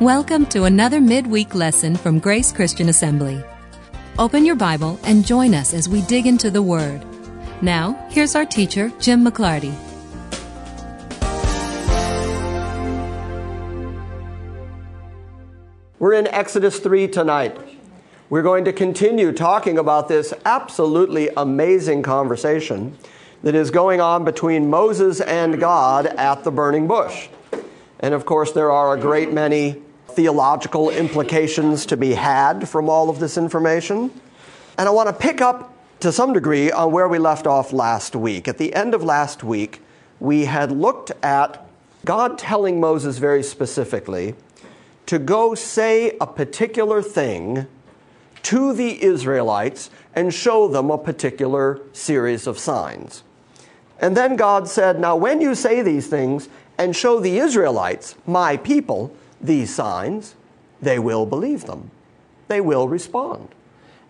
Welcome to another midweek lesson from Grace Christian Assembly. Open your Bible and join us as we dig into the Word. Now, here's our teacher, Jim McClarty. We're in Exodus 3 tonight. We're going to continue talking about this absolutely amazing conversation that is going on between Moses and God at the burning bush. And of course, there are a great many theological implications to be had from all of this information. And I want to pick up to some degree on where we left off last week. At the end of last week, we had looked at God telling Moses very specifically to go say a particular thing to the Israelites and show them a particular series of signs. And then God said, now when you say these things and show the Israelites, my people, these signs, they will believe them. They will respond.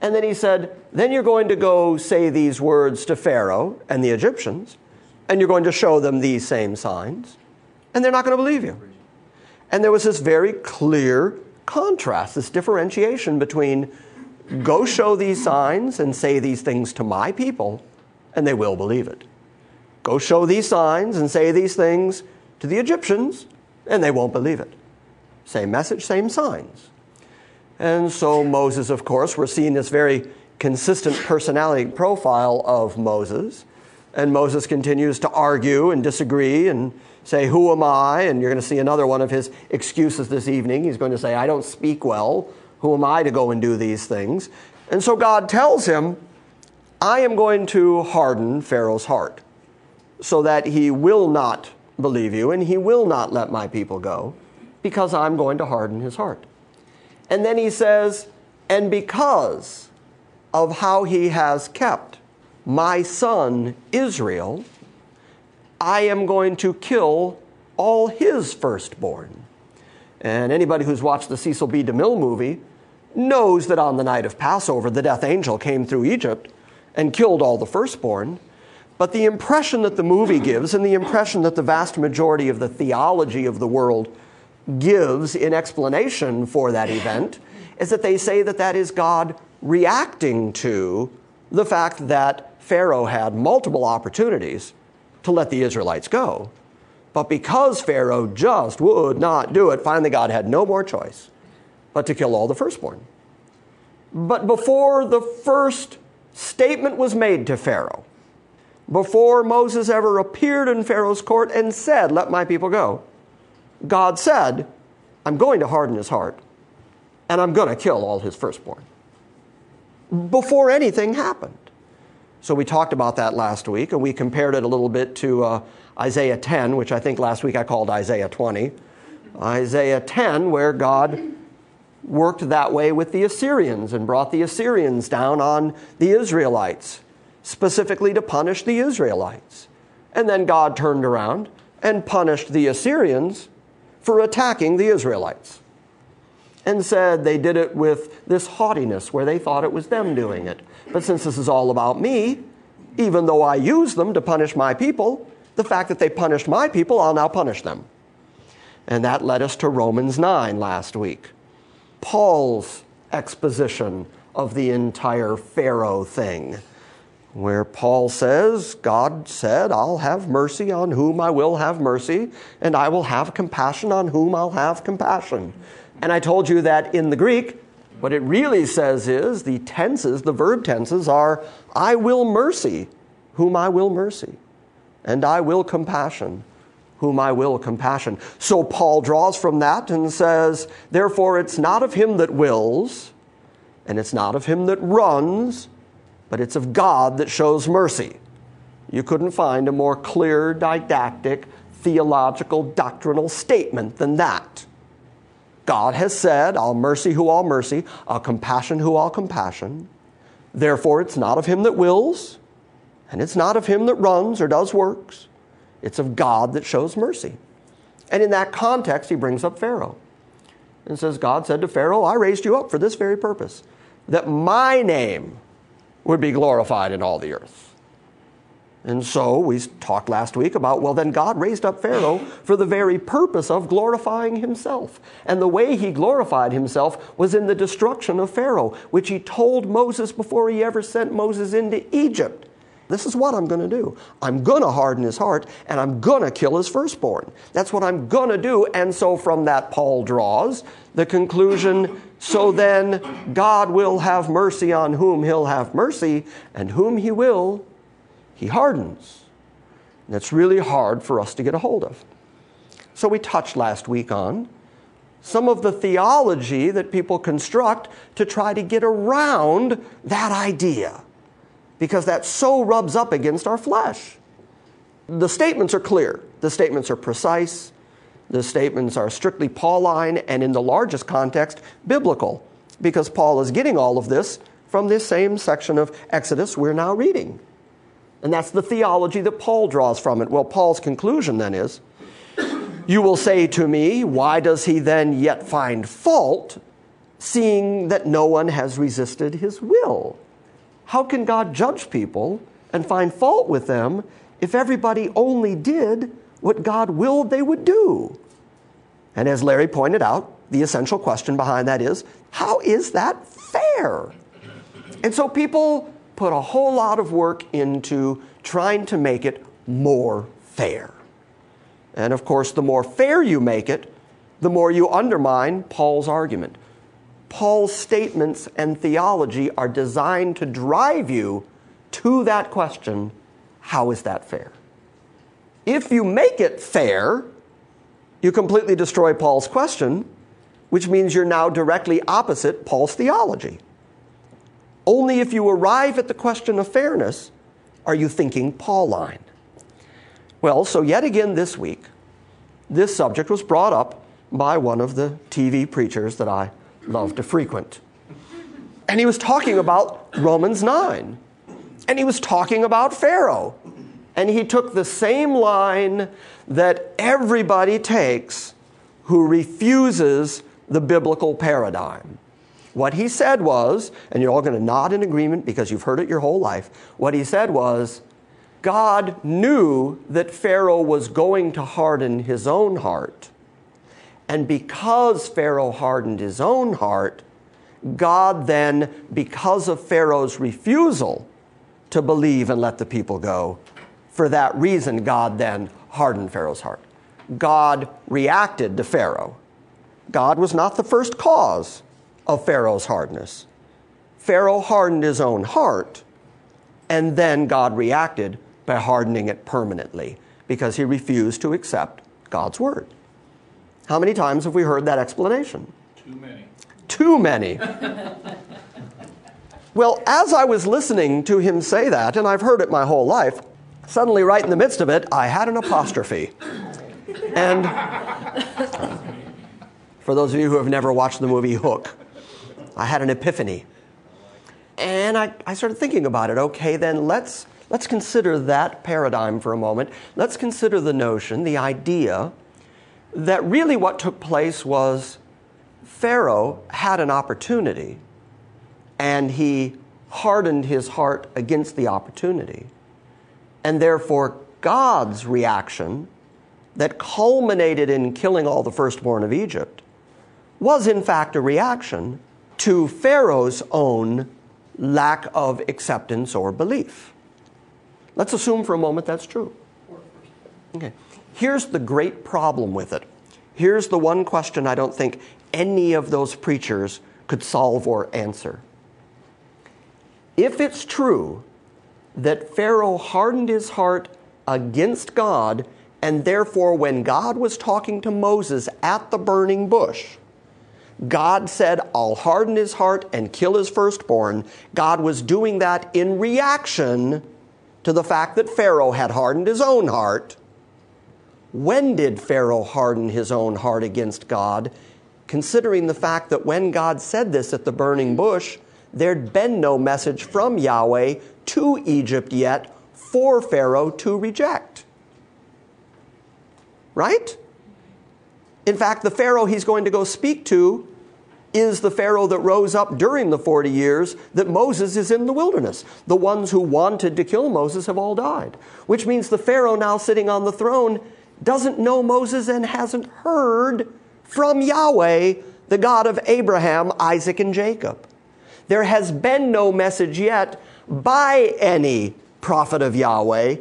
And then he said, then you're going to go say these words to Pharaoh and the Egyptians, and you're going to show them these same signs, and they're not going to believe you. And there was this very clear contrast, this differentiation between go show these signs and say these things to my people, and they will believe it. Go show these signs and say these things to the Egyptians, and they won't believe it. Same message, same signs. And so Moses, of course, we're seeing this very consistent personality profile of Moses. And Moses continues to argue and disagree and say, who am I? And you're going to see another one of his excuses this evening. He's going to say, I don't speak well. Who am I to go and do these things? And so God tells him, I am going to harden Pharaoh's heart so that he will not believe you and he will not let my people go, because I'm going to harden his heart. And then he says, and because of how he has kept my son Israel, I am going to kill all his firstborn. And anybody who's watched the Cecil B. DeMille movie knows that on the night of Passover, the death angel came through Egypt and killed all the firstborn. But the impression that the movie gives, and the impression that the vast majority of the theology of the world gives in explanation for that event, is that they say that that is God reacting to the fact that Pharaoh had multiple opportunities to let the Israelites go. But because Pharaoh just would not do it, finally God had no more choice but to kill all the firstborn. But before the first statement was made to Pharaoh, before Moses ever appeared in Pharaoh's court and said, let my people go, God said, I'm going to harden his heart, and I'm going to kill all his firstborn. Before anything happened. So we talked about that last week, and we compared it a little bit to Isaiah 10, which I think last week I called Isaiah 20. Isaiah 10, where God worked that way with the Assyrians and brought the Assyrians down on the Israelites, specifically to punish the Israelites. And then God turned around and punished the Assyrians for attacking the Israelites, and said they did it with this haughtiness where they thought it was them doing it. But since this is all about me, even though I used them to punish my people, the fact that they punished my people, I'll now punish them. And that led us to Romans 9 last week. Paul's exposition of the entire Pharaoh thing, where Paul says, God said, I'll have mercy on whom I will have mercy, and I will have compassion on whom I'll have compassion. And I told you that in the Greek, what it really says is, the tenses, the verb tenses are, I will mercy whom I will mercy, and I will compassion whom I will compassion. So Paul draws from that and says, therefore it's not of him that wills, and it's not of him that runs, but it's of God that shows mercy. You couldn't find a more clear, didactic, theological, doctrinal statement than that. God has said, I'll mercy who I'll mercy, I'll compassion who I'll compassion. Therefore, it's not of him that wills, and it's not of him that runs or does works. It's of God that shows mercy. And in that context, he brings up Pharaoh and says, God said to Pharaoh, I raised you up for this very purpose, that my name would be glorified in all the earth. And so we talked last week about, well, then God raised up Pharaoh for the very purpose of glorifying himself. And the way he glorified himself was in the destruction of Pharaoh, which he told Moses before he ever sent Moses into Egypt. This is what I'm going to do. I'm going to harden his heart, and I'm going to kill his firstborn. That's what I'm going to do. And so from that, Paul draws the conclusion, so then God will have mercy on whom he'll have mercy, and whom he will, he hardens. And that's really hard for us to get a hold of. So we touched last week on some of the theology that people construct to try to get around that idea, because that so rubs up against our flesh. The statements are clear. The statements are precise. The statements are strictly Pauline and, in the largest context, biblical, because Paul is getting all of this from this same section of Exodus we're now reading. And that's the theology that Paul draws from it. Well, Paul's conclusion then is, you will say to me, why does he then yet find fault, seeing that no one has resisted his will? How can God judge people and find fault with them if everybody only did what God willed they would do? And as Larry pointed out, the essential question behind that is, how is that fair? And so people put a whole lot of work into trying to make it more fair. And of course, the more fair you make it, the more you undermine Paul's argument. Paul's statements and theology are designed to drive you to that question, how is that fair? If you make it fair, you completely destroy Paul's question, which means you're now directly opposite Paul's theology. Only if you arrive at the question of fairness are you thinking Pauline. Well, so yet again this week, this subject was brought up by one of the TV preachers that I love to frequent. And he was talking about Romans 9. And he was talking about Pharaoh. And he took the same line that everybody takes who refuses the biblical paradigm. What he said was, and you're all going to nod in agreement because you've heard it your whole life, what he said was, God knew that Pharaoh was going to harden his own heart. And because Pharaoh hardened his own heart, God then, because of Pharaoh's refusal to believe and let the people go, for that reason, God then hardened Pharaoh's heart. God reacted to Pharaoh. God was not the first cause of Pharaoh's hardness. Pharaoh hardened his own heart, and then God reacted by hardening it permanently because he refused to accept God's word. How many times have we heard that explanation? Too many. Too many. Well, as I was listening to him say that, and I've heard it my whole life, suddenly right in the midst of it, I had an apostrophe. And for those of you who have never watched the movie Hook, I had an epiphany. And I started thinking about it. Okay, then let's consider that paradigm for a moment. Let's consider the notion, the idea, that really what took place was Pharaoh had an opportunity, and he hardened his heart against the opportunity. And therefore, God's reaction that culminated in killing all the firstborn of Egypt was in fact a reaction to Pharaoh's own lack of acceptance or belief. Let's assume for a moment that's true. Okay. Here's the great problem with it. Here's the one question I don't think any of those preachers could solve or answer. If it's true that Pharaoh hardened his heart against God, and therefore when God was talking to Moses at the burning bush, God said, I'll harden his heart and kill his firstborn. God was doing that in reaction to the fact that Pharaoh had hardened his own heart. When did Pharaoh harden his own heart against God, considering the fact that when God said this at the burning bush, there'd been no message from Yahweh to Egypt yet for Pharaoh to reject? Right? In fact, the Pharaoh he's going to go speak to is the Pharaoh that rose up during the 40 years that Moses is in the wilderness. The ones who wanted to kill Moses have all died, which means the Pharaoh now sitting on the throne doesn't know Moses and hasn't heard from Yahweh, the God of Abraham, Isaac, and Jacob. There has been no message yet by any prophet of Yahweh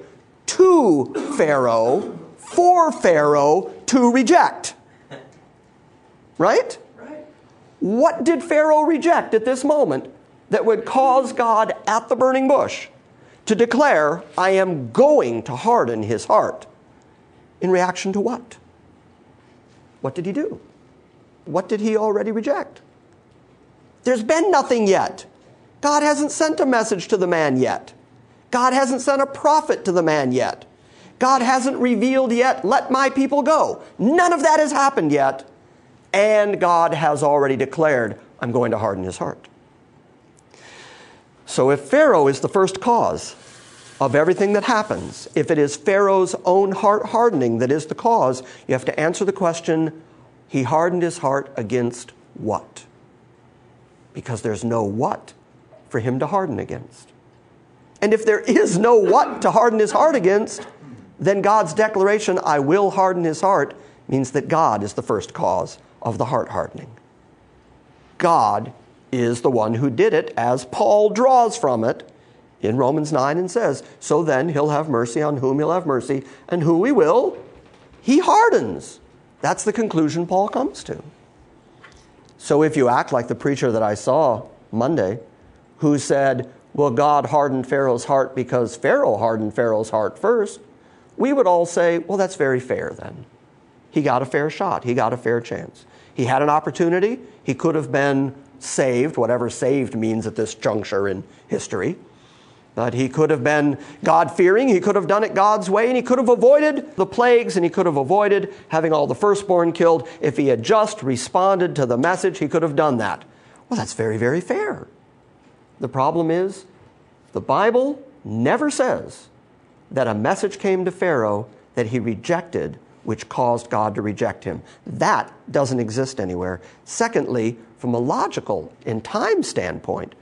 to Pharaoh, for Pharaoh to reject. Right? What did Pharaoh reject at this moment that would cause God at the burning bush to declare, I am going to harden his heart? In reaction to what? What did he do? What did he already reject? There's been nothing yet. God hasn't sent a message to the man yet. God hasn't sent a prophet to the man yet. God hasn't revealed yet, let my people go. None of that has happened yet. And God has already declared, I'm going to harden his heart. So if Pharaoh is the first cause of everything that happens, if it is Pharaoh's own heart hardening that is the cause, you have to answer the question, he hardened his heart against what? Because there's no what for him to harden against. And if there is no what to harden his heart against, then God's declaration, I will harden his heart, means that God is the first cause of the heart hardening. God is the one who did it, as Paul draws from it in Romans 9 and says, so then he'll have mercy on whom he'll have mercy, and who he will, he hardens. That's the conclusion Paul comes to. So if you act like the preacher that I saw Monday, who said, well, God hardened Pharaoh's heart because Pharaoh hardened Pharaoh's heart first, we would all say, well, that's very fair then. He got a fair shot. He got a fair chance. He had an opportunity. He could have been saved, whatever saved means at this juncture in history. But he could have been God-fearing. He could have done it God's way, and he could have avoided the plagues, and he could have avoided having all the firstborn killed. If he had just responded to the message, he could have done that. Well, that's very, very fair. The problem is the Bible never says that a message came to Pharaoh that he rejected, which caused God to reject him. That doesn't exist anywhere. Secondly, from a logical and time standpoint,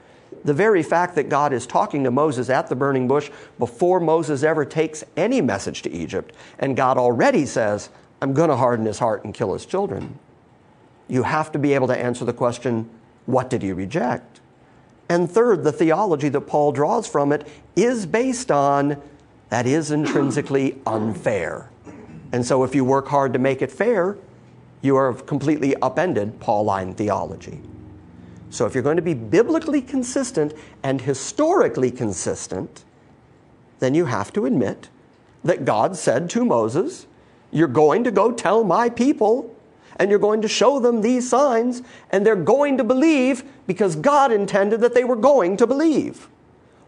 the very fact that God is talking to Moses at the burning bush before Moses ever takes any message to Egypt, and God already says, I'm going to harden his heart and kill his children, you have to be able to answer the question, what did he reject? And third, the theology that Paul draws from it is based on that is intrinsically unfair. And so if you work hard to make it fair, you are completely upended Pauline theology. So if you're going to be biblically consistent and historically consistent, then you have to admit that God said to Moses, you're going to go tell my people, and you're going to show them these signs, and they're going to believe because God intended that they were going to believe.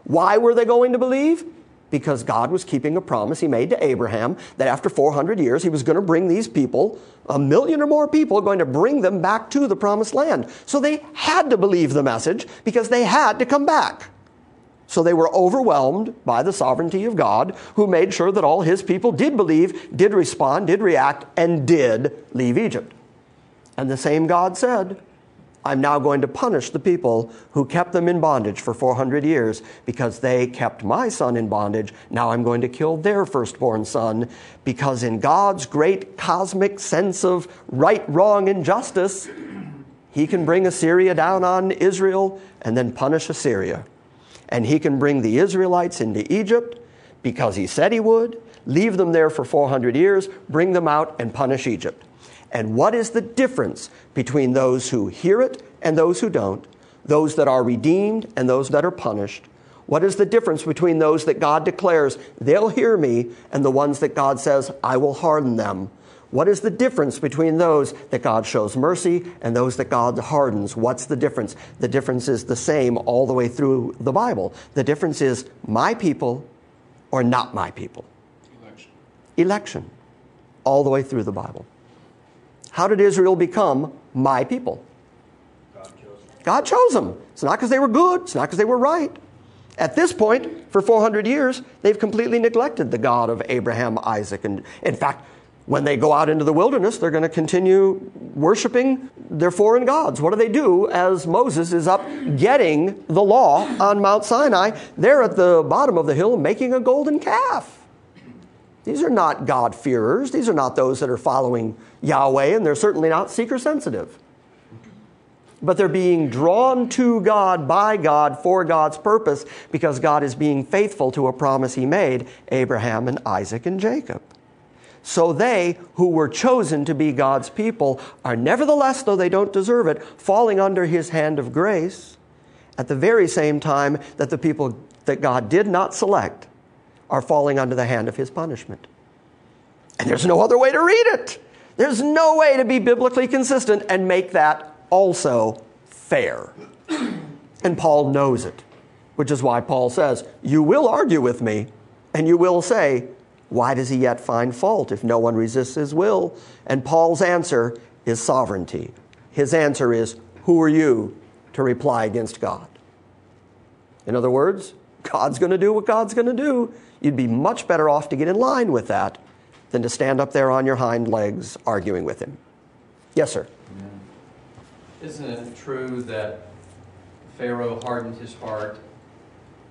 Why were they going to believe? Because God was keeping a promise he made to Abraham that after 400 years he was going to bring these people, 1 million or more people, going to bring them back to the promised land. So they had to believe the message because they had to come back. So they were overwhelmed by the sovereignty of God, who made sure that all his people did believe, did respond, did react, and did leave Egypt. And the same God said, I'm now going to punish the people who kept them in bondage for 400 years because they kept my son in bondage. Now I'm going to kill their firstborn son because in God's great cosmic sense of right, wrong, and justice, he can bring Assyria down on Israel and then punish Assyria. And he can bring the Israelites into Egypt because he said he would, leave them there for 400 years, bring them out and punish Egypt. And what is the difference between those who hear it and those who don't, those that are redeemed and those that are punished? What is the difference between those that God declares, they'll hear me, and the ones that God says, I will harden them? What is the difference between those that God shows mercy and those that God hardens? What's the difference? The difference is the same all the way through the Bible. The difference is my people or not my people. Election. Election. All the way through the Bible. How did Israel become my people? God chose them. It's not because they were good. It's not because they were right. At this point, for 400 years, they've completely neglected the God of Abraham, Isaac. And in fact, When they go out into the wilderness, they're going to continue worshiping their foreign gods. What do they do as Moses is up getting the law on Mount Sinai? They're at the bottom of the hill making a golden calf. These are not God-fearers. These are not those that are following Yahweh, and they're certainly not seeker-sensitive. But they're being drawn to God, by God, for God's purpose, because God is being faithful to a promise He made, Abraham and Isaac and Jacob. So they, who were chosen to be God's people, are nevertheless, though they don't deserve it, falling under His hand of grace at the very same time that the people that God did not select are falling under the hand of His punishment. And there's no other way to read it. There's no way to be biblically consistent and make that also fair. And Paul knows it, which is why Paul says, you will argue with me, and you will say, why does he yet find fault if no one resists his will? And Paul's answer is sovereignty. His answer is, who are you to reply against God? In other words, God's going to do what God's going to do. You'd be much better off to get in line with that than to stand up there on your hind legs arguing with him. Yes, sir? Amen. Isn't it true that Pharaoh hardened his heart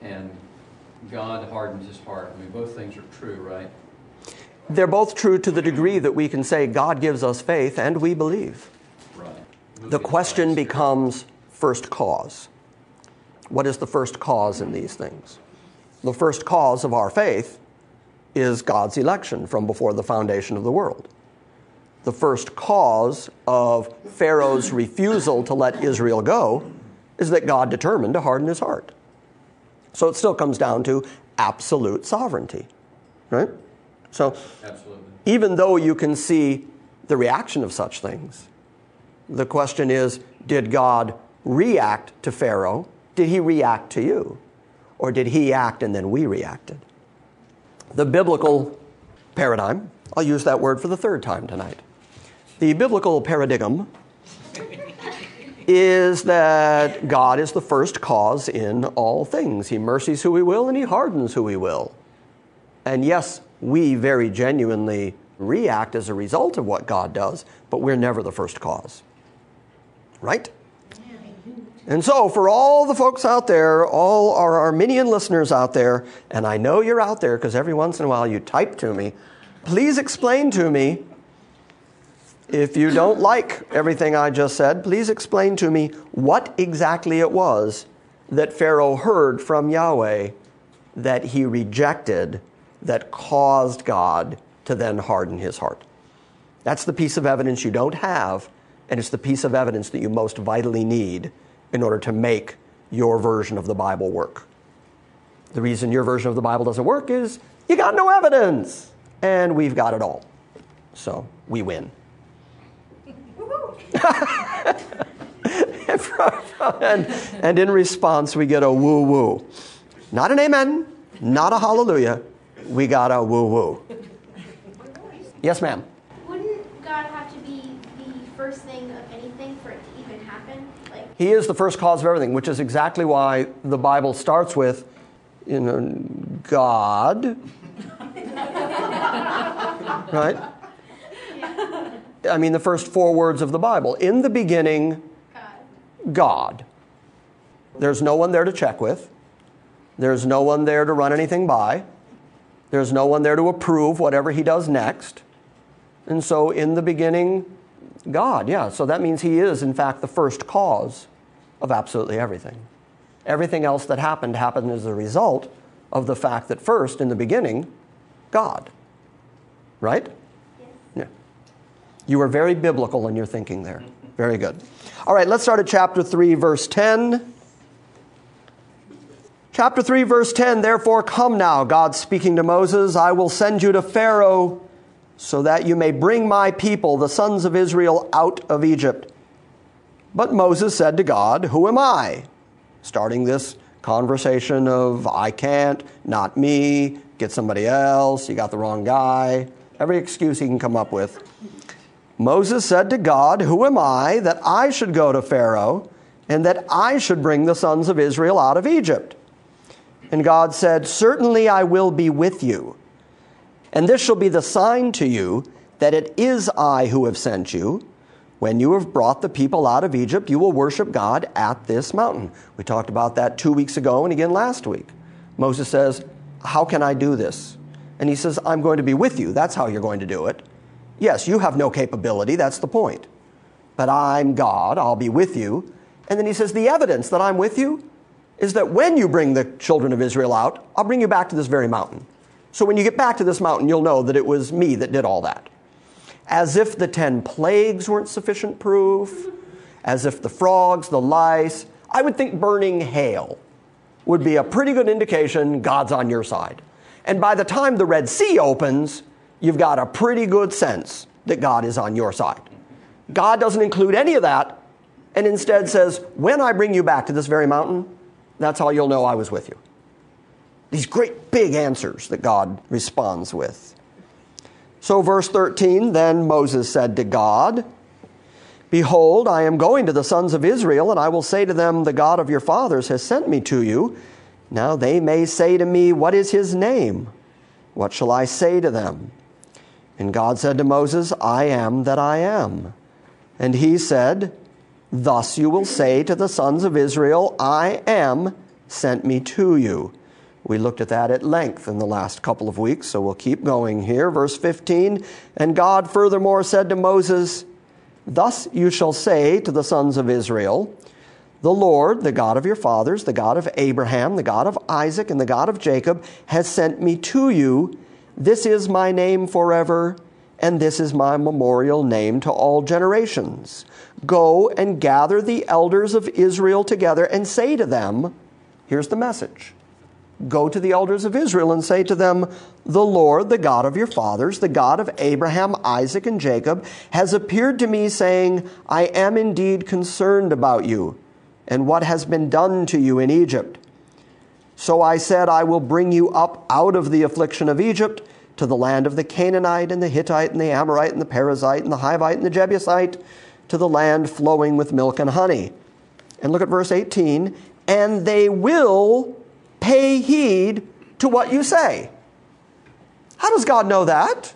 and God hardened his heart? I mean, both things are true, right? They're both true to the degree that we can say God gives us faith and we believe. Right. The question becomes first cause. What is the first cause in these things? The first cause of our faith is God's election from before the foundation of the world. The first cause of Pharaoh's refusal to let Israel go is that God determined to harden his heart. So it still comes down to absolute sovereignty, right? So absolutely. Even though you can see the reaction of such things, the question is, did God react to Pharaoh? Did he react to you? Or did he act and then we reacted? The biblical paradigm, I'll use that word for the third time tonight. The biblical paradigm is that God is the first cause in all things. He mercies who He will and He hardens who He will. And yes, we very genuinely react as a result of what God does, but we're never the first cause. Right? And so for all the folks out there, all our Arminian listeners out there, and I know you're out there because every once in a while you type to me, please explain to me. If you don't like everything I just said, please explain to me what exactly it was that Pharaoh heard from Yahweh that he rejected that caused God to then harden his heart. That's the piece of evidence you don't have, and it's the piece of evidence that you most vitally need in order to make your version of the Bible work. The reason your version of the Bible doesn't work is you got no evidence, and we've got it all. So we win. and in response we get a woo-woo. Not an amen, not a hallelujah. We got a woo-woo. Yes, ma'am? Wouldn't God have to be the first thing of anything for it to even happen? Like He is the first cause of everything, which is exactly why the Bible starts with, you know, God. Right? I mean, the first four words of the Bible. In the beginning, God. There's no one there to check with. There's no one there to run anything by. There's no one there to approve whatever he does next. And so in the beginning, God. Yeah, so that means he is, in fact, the first cause of absolutely everything. Everything else that happened as a result of the fact that first, in the beginning, God. Right? You were very biblical in your thinking there. Very good. All right, let's start at chapter 3, verse 10. Chapter 3, verse 10, therefore come now, God speaking to Moses, I will send you to Pharaoh so that you may bring my people, the sons of Israel, out of Egypt. But Moses said to God, who am I? Starting this conversation of I can't, not me, get somebody else, you got the wrong guy. Every excuse he can come up with. Moses said to God, who am I that I should go to Pharaoh and that I should bring the sons of Israel out of Egypt? And God said, certainly I will be with you. And this shall be the sign to you that it is I who have sent you. When you have brought the people out of Egypt, you will worship God at this mountain. We talked about that 2 weeks ago and again last week. Moses says, how can I do this? And he says, I'm going to be with you. That's how you're going to do it. Yes, you have no capability. That's the point. But I'm God. I'll be with you. And then he says, the evidence that I'm with you is that when you bring the children of Israel out, I'll bring you back to this very mountain. So when you get back to this mountain, you'll know that it was me that did all that. As if the 10 plagues weren't sufficient proof, as if the frogs, the lice, I would think burning hail would be a pretty good indication God's on your side. And by the time the Red Sea opens, you've got a pretty good sense that God is on your side. God doesn't include any of that and instead says, when I bring you back to this very mountain, that's how you'll know I was with you. These great big answers that God responds with. So verse 13, then Moses said to God, behold, I am going to the sons of Israel, and I will say to them, the God of your fathers has sent me to you. Now they may say to me, what is his name? What shall I say to them? And God said to Moses, I am that I am. And he said, thus you will say to the sons of Israel, I am sent me to you. We looked at that at length in the last couple of weeks, so we'll keep going here. Verse 15, and God furthermore said to Moses, thus you shall say to the sons of Israel, the Lord, the God of your fathers, the God of Abraham, the God of Isaac, and the God of Jacob, has sent me to you. This is my name forever, and this is my memorial name to all generations. Go and gather the elders of Israel together and say to them, here's the message. Go to the elders of Israel and say to them, the Lord, the God of your fathers, the God of Abraham, Isaac, and Jacob, has appeared to me, saying, I am indeed concerned about you and what has been done to you in Egypt. So I said, I will bring you up out of the affliction of Egypt to the land of the Canaanite and the Hittite and the Amorite and the Perizzite and the Hivite and the Jebusite, to the land flowing with milk and honey. And look at verse 18, and they will pay heed to what you say. How does God know that?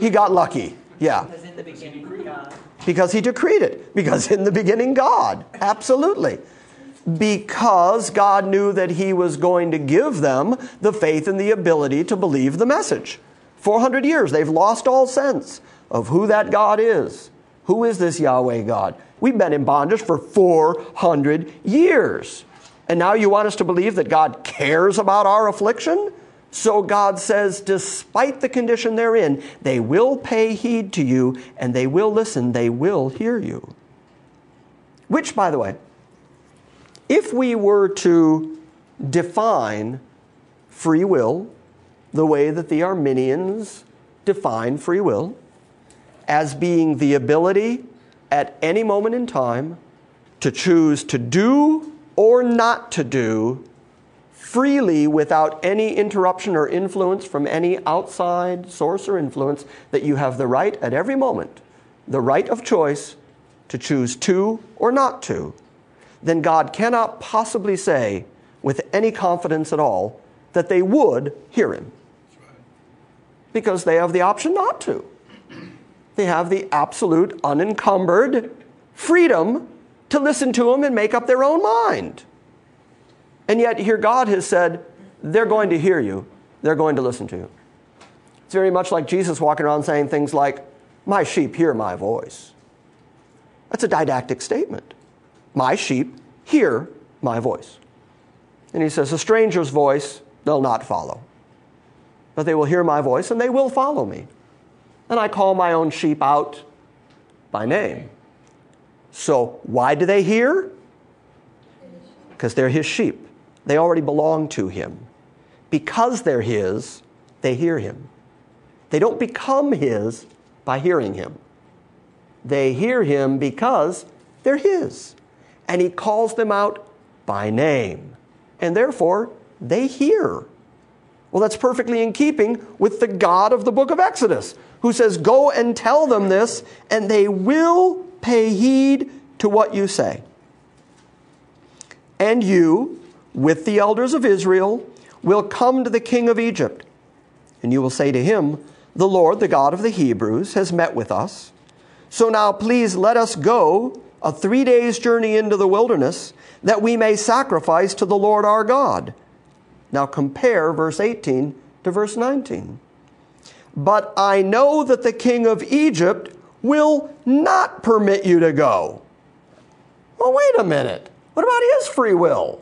He got lucky. Yeah. Because in the beginning, God. Because he decreed it. Because in the beginning, God. Absolutely. Because God knew that he was going to give them the faith and the ability to believe the message. 400 years, they've lost all sense of who that God is. Who is this Yahweh God? We've been in bondage for 400 years. And now you want us to believe that God cares about our affliction? So God says, despite the condition they're in, they will pay heed to you, and they will listen, they will hear you. Which, by the way, if we were to define free will the way that the Arminians define free will, as being the ability at any moment in time to choose to do or not to do freely without any interruption or influence from any outside source or influence, that you have the right at every moment, the right of choice to choose to or not to, then God cannot possibly say with any confidence at all that they would hear him. Because they have the option not to. They have the absolute unencumbered freedom to listen to him and make up their own mind. And yet here God has said, they're going to hear you. They're going to listen to you. It's very much like Jesus walking around saying things like, my sheep hear my voice. That's a didactic statement. My sheep hear my voice. And he says, a stranger's voice they'll not follow. But they will hear my voice and they will follow me. And I call my own sheep out by name. So why do they hear? Because they're his sheep. They already belong to him. Because they're his, they hear him. They don't become his by hearing him. They hear him because they're his. And he calls them out by name. And therefore, they hear. Well, that's perfectly in keeping with the God of the book of Exodus, who says, go and tell them this, and they will pay heed to what you say. And you, with the elders of Israel, will come to the king of Egypt, and you will say to him, the Lord, the God of the Hebrews, has met with us. So now please let us go a 3 days' journey into the wilderness, that we may sacrifice to the Lord our God." Now compare verse 18 to verse 19. "But I know that the king of Egypt will not permit you to go." Well, wait a minute. What about his free will?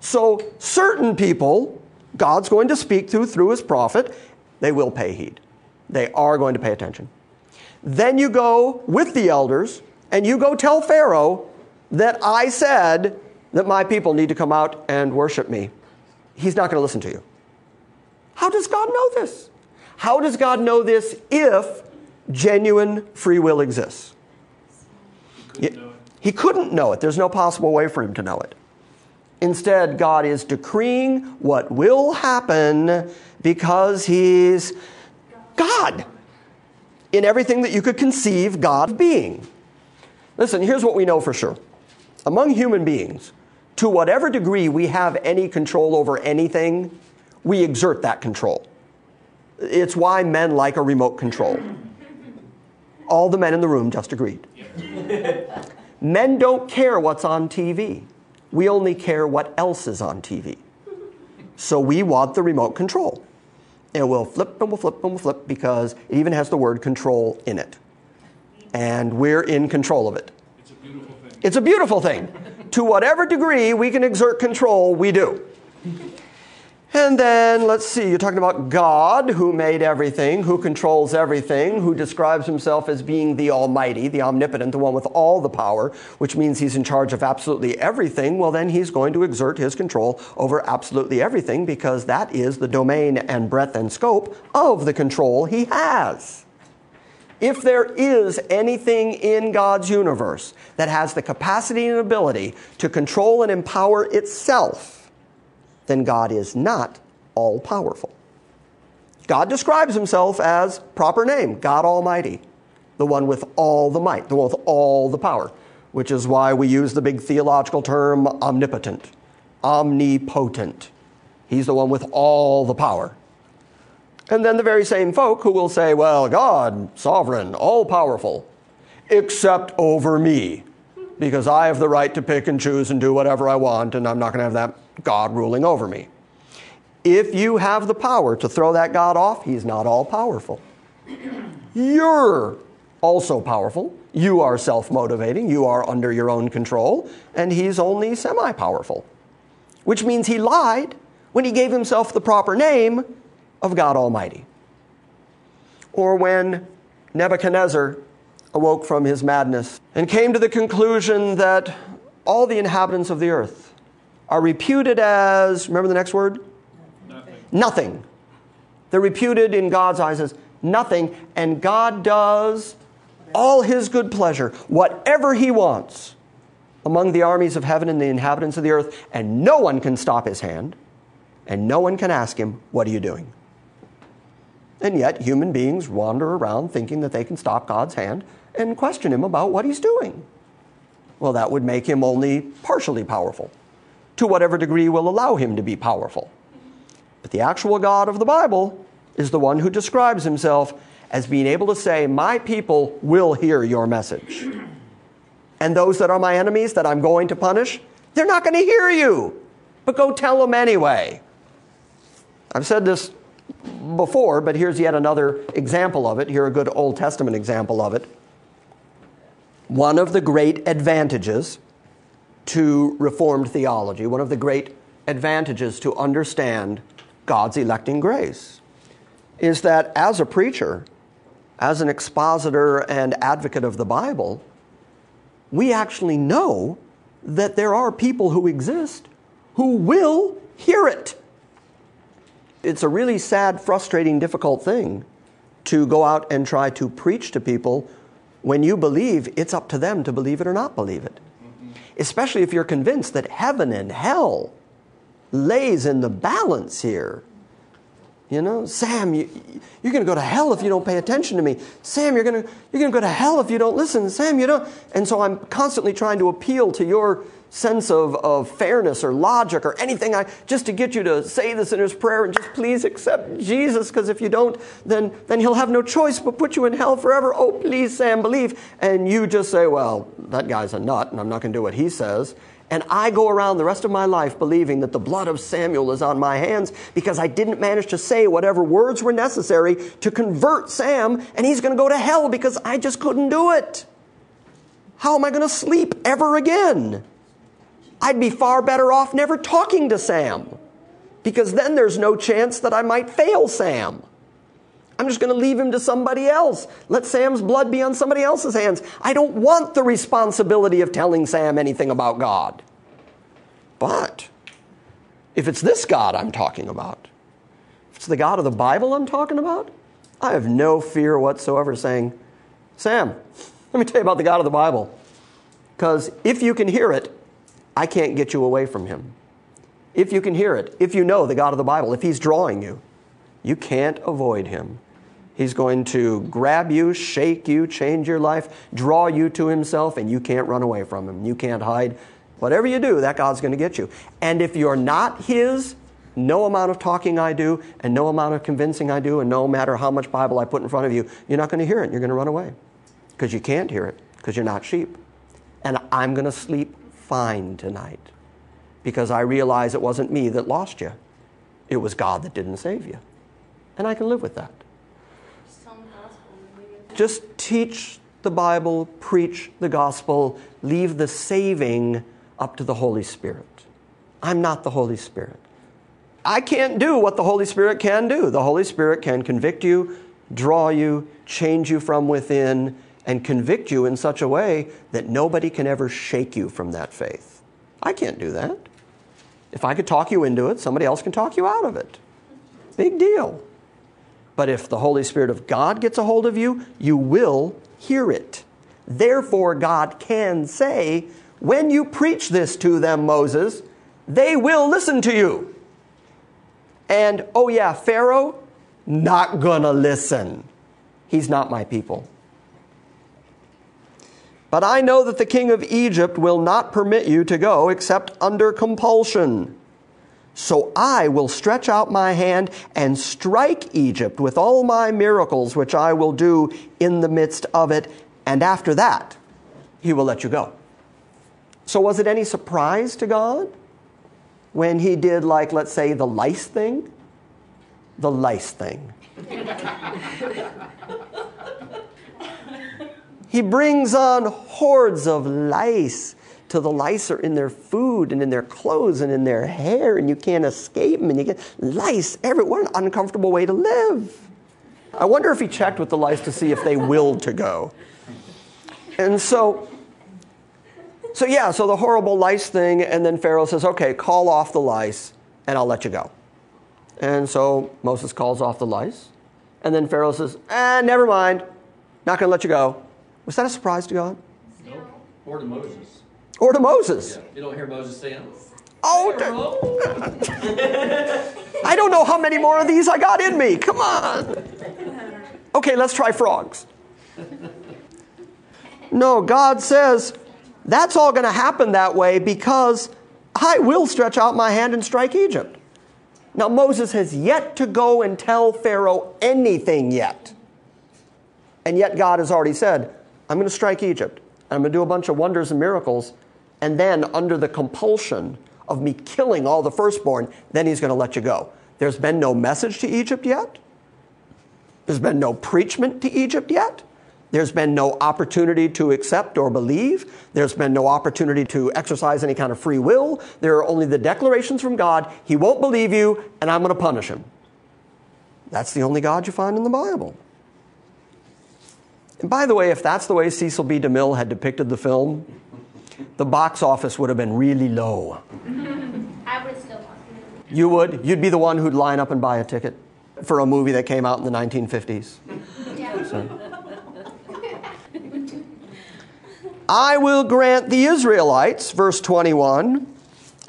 So certain people, God's going to speak to through his prophet, they will pay heed. They are going to pay attention. "Then you go with the elders, and you go tell Pharaoh that I said that my people need to come out and worship me." He's not going to listen to you. How does God know this? How does God know this if genuine free will exists? He couldn't know it. There's no possible way for him to know it. Instead, God is decreeing what will happen because he's God. In everything that you could conceive God being. Listen, here's what we know for sure. Among human beings, to whatever degree we have any control over anything, we exert that control. It's why men like a remote control. All the men in the room just agreed. Men don't care what's on TV. We only care what else is on TV. So we want the remote control. And we'll flip and we'll flip and we'll flip because it even has the word control in it. And we're in control of it. It's a beautiful thing. It's a beautiful thing. To whatever degree we can exert control, we do. And then, let's see, you're talking about God, who made everything, who controls everything, who describes himself as being the Almighty, the Omnipotent, the one with all the power, which means he's in charge of absolutely everything. Well, then he's going to exert his control over absolutely everything because that is the domain and breadth and scope of the control he has. If there is anything in God's universe that has the capacity and ability to control and empower itself, then God is not all-powerful. God describes himself as, proper name, God Almighty, the one with all the might, the one with all the power, which is why we use the big theological term omnipotent, omnipotent. He's the one with all the power. And then the very same folk who will say, well, God, sovereign, all-powerful, except over me, because I have the right to pick and choose and do whatever I want, and I'm not going to have that God ruling over me. If you have the power to throw that God off, he's not all-powerful. You're also powerful. You are self-motivating. You are under your own control, and he's only semi-powerful, which means he lied when he gave himself the proper name of God Almighty. Or when Nebuchadnezzar awoke from his madness and came to the conclusion that all the inhabitants of the earth are reputed as, remember the next word? Nothing. Nothing. They're reputed in God's eyes as nothing, and God does all his good pleasure, whatever he wants, among the armies of heaven and the inhabitants of the earth, and no one can stop his hand, and no one can ask him, what are you doing? And yet, human beings wander around thinking that they can stop God's hand and question him about what he's doing. Well, that would make him only partially powerful, to whatever degree will allow him to be powerful. But the actual God of the Bible is the one who describes himself as being able to say, my people will hear your message. And those that are my enemies that I'm going to punish, they're not going to hear you. But go tell them anyway. I've said this before, but here's yet another example of it. Here's a good Old Testament example of it. One of the great advantages to Reformed theology, one of the great advantages to understand God's electing grace, is that as a preacher, as an expositor and advocate of the Bible, we actually know that there are people who exist who will hear it. It's a really sad, frustrating, difficult thing to go out and try to preach to people when you believe it's up to them to believe it or not believe it. Especially if you're convinced that heaven and hell lays in the balance here. You know, Sam, you're going to go to hell if you don't pay attention to me. Sam, you're going to go to hell if you don't listen. Sam, you don't. And so I'm constantly trying to appeal to your sense of fairness or logic or anything, just to get you to say the sinner's prayer and just please accept Jesus, because if you don't, then he'll have no choice but put you in hell forever. Oh, please, Sam, believe. And you just say, well, that guy's a nut and I'm not going to do what he says. And I go around the rest of my life believing that the blood of Samuel is on my hands because I didn't manage to say whatever words were necessary to convert Sam, and he's going to go to hell because I just couldn't do it. How am I going to sleep ever again? I'd be far better off never talking to Sam, because then there's no chance that I might fail Sam. I'm just going to leave him to somebody else. Let Sam's blood be on somebody else's hands. I don't want the responsibility of telling Sam anything about God. But if it's this God I'm talking about, if it's the God of the Bible I'm talking about, I have no fear whatsoever saying, Sam, let me tell you about the God of the Bible. Because if you can hear it, I can't get you away from him. If you can hear it, if you know the God of the Bible, if he's drawing you, you can't avoid him. He's going to grab you, shake you, change your life, draw you to himself, and you can't run away from him. You can't hide. Whatever you do, that God's going to get you. And if you're not his, no amount of talking I do, and no amount of convincing I do, and no matter how much Bible I put in front of you, you're not going to hear it. You're going to run away because you can't hear it, because you're not sheep. And I'm going to sleep fine tonight because I realize it wasn't me that lost you. It was God that didn't save you. And I can live with that. Just teach the Bible, preach the gospel, leave the saving up to the Holy Spirit. I'm not the Holy Spirit. I can't do what the Holy Spirit can do. The Holy Spirit can convict you, draw you, change you from within, and convict you in such a way that nobody can ever shake you from that faith. I can't do that. If I could talk you into it, somebody else can talk you out of it. Big deal. But if the Holy Spirit of God gets a hold of you, you will hear it. Therefore, God can say, when you preach this to them, Moses, they will listen to you. And, oh yeah, Pharaoh, not gonna listen. He's not my people. But I know that the king of Egypt will not permit you to go except under compulsion. So I will stretch out my hand and strike Egypt with all my miracles, which I will do in the midst of it. And after that, he will let you go. So was it any surprise to God when he did, like, let's say, the lice thing? The lice thing. He brings on hordes of lice. So the lice are in their food and in their clothes and in their hair, and you can't escape them, and you get lice everywhere. What an uncomfortable way to live. I wonder if he checked with the lice to see if they willed to go. And so the horrible lice thing, and then Pharaoh says, okay, call off the lice, and I'll let you go. And so Moses calls off the lice, and then Pharaoh says, never mind, not going to let you go. Was that a surprise to God? No, or to Moses. Or to Moses. Yeah. You don't hear Moses saying, oh, I don't know how many more of these I got in me. Come on. Okay, let's try frogs. No, God says, that's all going to happen that way because I will stretch out my hand and strike Egypt. Now, Moses has yet to go and tell Pharaoh anything yet. And yet God has already said, I'm going to strike Egypt. I'm going to do a bunch of wonders and miracles. And then under the compulsion of me killing all the firstborn, then he's going to let you go. There's been no message to Egypt yet. There's been no preachment to Egypt yet. There's been no opportunity to accept or believe. There's been no opportunity to exercise any kind of free will. There are only the declarations from God. He won't believe you, and I'm going to punish him. That's the only God you find in the Bible. And by the way, if that's the way Cecil B. DeMille had depicted the film, the box office would have been really low. I would still want it. You would? You'd be the one who'd line up and buy a ticket for a movie that came out in the 1950s. Yeah. So. I will grant the Israelites, verse 21,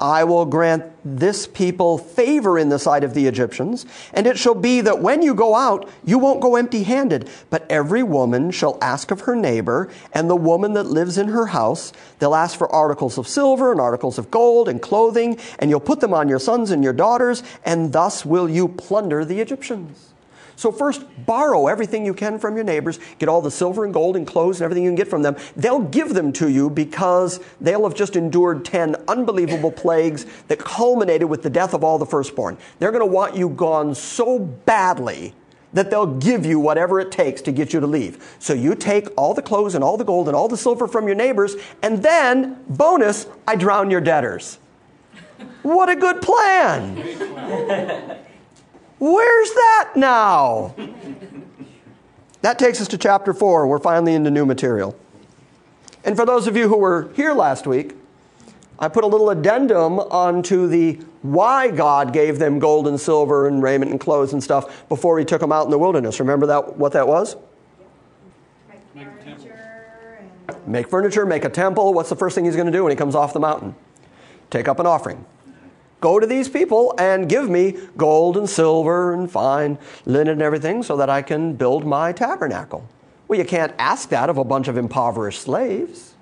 I will grant this people favor in the sight of the Egyptians, and it shall be that when you go out, you won't go empty-handed. But every woman shall ask of her neighbor, and the woman that lives in her house, they'll ask for articles of silver and articles of gold and clothing, and you'll put them on your sons and your daughters, and thus will you plunder the Egyptians. So first, borrow everything you can from your neighbors. Get all the silver and gold and clothes and everything you can get from them. They'll give them to you because they'll have just endured 10 unbelievable plagues that culminated with the death of all the firstborn. They're going to want you gone so badly that they'll give you whatever it takes to get you to leave. So you take all the clothes and all the gold and all the silver from your neighbors, and then, bonus, I drown your debtors. What a good plan! Where's that now? That takes us to chapter 4. We're finally into new material. And for those of you who were here last week, I put a little addendum onto the why God gave them gold and silver and raiment and clothes and stuff before he took them out in the wilderness. Remember that what that was? Make furniture. Make furniture, make a temple. What's the first thing he's going to do when he comes off the mountain? Take up an offering. Go to these people and give me gold and silver and fine linen and everything so that I can build my tabernacle. Well, you can't ask that of a bunch of impoverished slaves.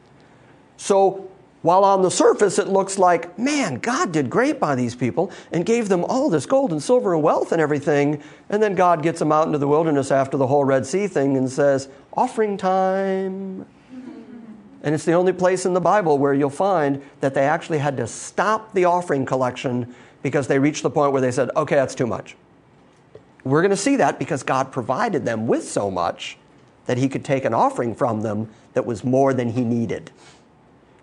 So while on the surface it looks like, man, God did great by these people and gave them all this gold and silver and wealth and everything, and then God gets them out into the wilderness after the whole Red Sea thing and says, offering time. And it's the only place in the Bible where you'll find that they actually had to stop the offering collection because they reached the point where they said, okay, that's too much. We're going to see that because God provided them with so much that he could take an offering from them that was more than he needed.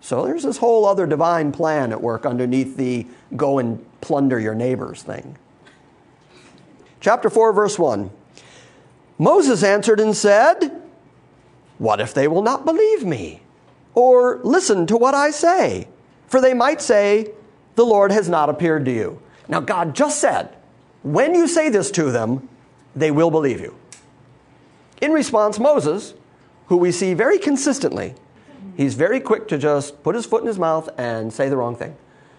So there's this whole other divine plan at work underneath the go and plunder your neighbors thing. Chapter 4, verse 1. Moses answered and said, what if they will not believe me? Or listen to what I say, for they might say, the Lord has not appeared to you. Now God just said, when you say this to them, they will believe you. In response, Moses, who we see very consistently, he's very quick to just put his foot in his mouth and say the wrong thing.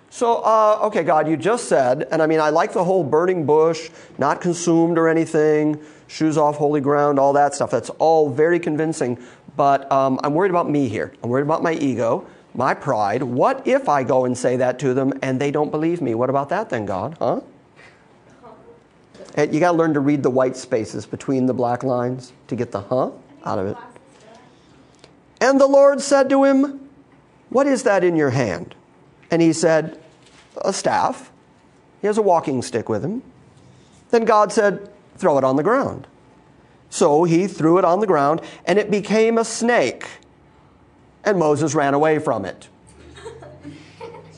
So, okay, God, you just said, and I mean, I like the whole burning bush, not consumed or anything, shoes off holy ground, all that stuff. That's all very convincing. But I'm worried about me here. I'm worried about my ego, my pride. What if I go and say that to them and they don't believe me? What about that then, God? Huh? And you got to learn to read the white spaces between the black lines to get the huh out of it. And the Lord said to him, what is that in your hand? And he said, a staff. He has a walking stick with him. Then God said, throw it on the ground. So he threw it on the ground, and it became a snake. And Moses ran away from it.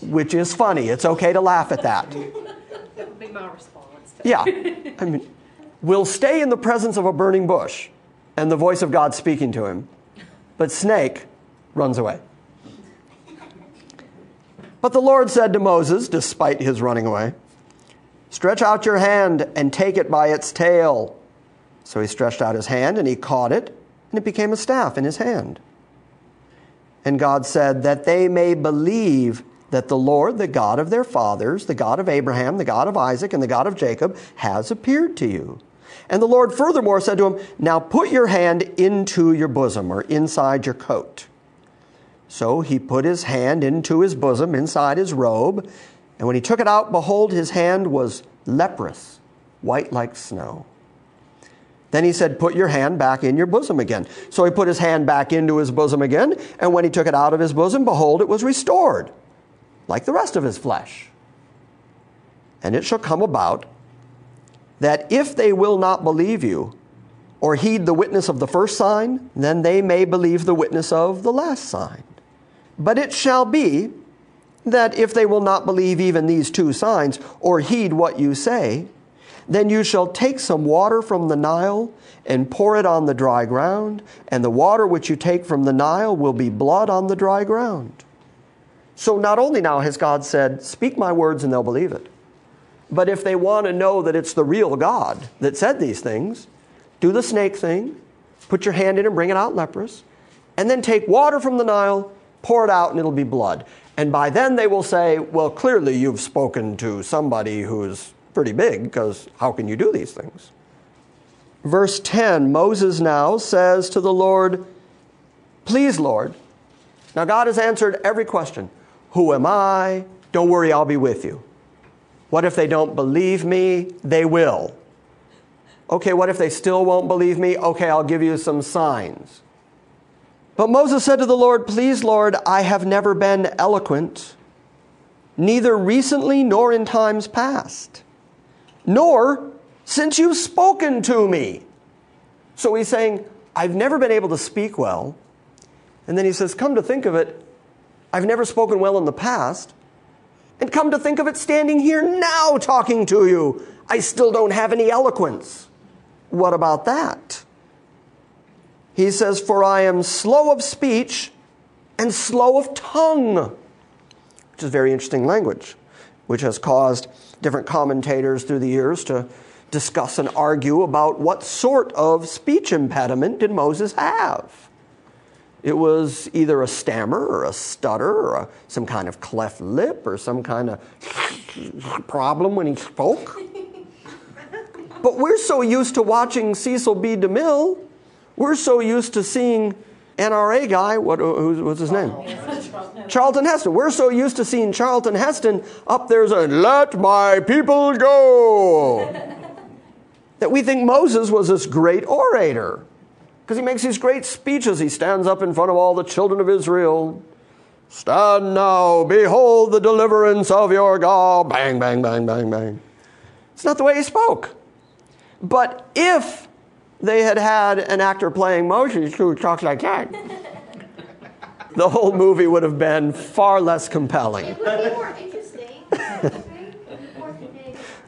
Which is funny. It's okay to laugh at that. That would be my response. Yeah. I mean, we'll stay in the presence of a burning bush and the voice of God speaking to him. But snake runs away. But the Lord said to Moses, despite his running away, stretch out your hand and take it by its tail. So he stretched out his hand, and he caught it, and it became a staff in his hand. And God said, that they may believe that the Lord, the God of their fathers, the God of Abraham, the God of Isaac, and the God of Jacob, has appeared to you. And the Lord furthermore said to him, now put your hand into your bosom, or inside your coat. So he put his hand into his bosom, inside his robe. And when he took it out, behold, his hand was leprous, white like snow. Then he said, put your hand back in your bosom again. So he put his hand back into his bosom again, and when he took it out of his bosom, behold, it was restored, like the rest of his flesh. And it shall come about that if they will not believe you, or heed the witness of the first sign, then they may believe the witness of the last sign. But it shall be that if they will not believe even these two signs, or heed what you say, then you shall take some water from the Nile and pour it on the dry ground, and the water which you take from the Nile will be blood on the dry ground. So not only now has God said, speak my words and they'll believe it, but if they want to know that it's the real God that said these things, do the snake thing, put your hand in and bring it out leprous, and then take water from the Nile, pour it out, and it'll be blood. And by then they will say, well, clearly you've spoken to somebody who's pretty big, because how can you do these things? Verse 10, Moses now says to the Lord, please, Lord. Now God has answered every question. Who am I? Don't worry, I'll be with you. What if they don't believe me? They will. Okay, what if they still won't believe me? Okay, I'll give you some signs. But Moses said to the Lord, please, Lord, I have never been eloquent, neither recently nor in times past, nor since you've spoken to me. So he's saying, I've never been able to speak well. And then he says, come to think of it, I've never spoken well in the past. And come to think of it, standing here now talking to you, I still don't have any eloquence. What about that? He says, for I am slow of speech and slow of tongue, which is very interesting language, which has caused different commentators through the years to discuss and argue about what sort of speech impediment did Moses have. It was either a stammer or a stutter or some kind of cleft lip or some kind of problem when he spoke. But we're so used to watching Cecil B. DeMille. We're so used to seeing NRA guy, what's his name? Charlton Heston. We're so used to seeing Charlton Heston up there saying, let my people go, that we think Moses was this great orator because he makes these great speeches. He stands up in front of all the children of Israel. Stand now, behold the deliverance of your God. Bang, bang, bang, bang, bang. It's not the way he spoke. But if they had had an actor playing Moses who talked like that, the whole movie would have been far less compelling. It would be more interesting.